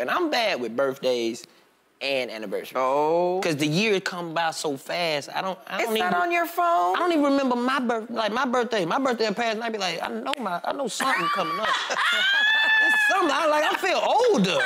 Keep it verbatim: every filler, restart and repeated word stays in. And I'm bad with birthdays and anniversaries. Oh. Because the year come by so fast. I don't, I don't it's even... It's not on your phone? I don't even remember my birth... Like, my birthday. My birthday passed, and I'd be like, I know my... I know something coming up. It's something. I, like, I feel older.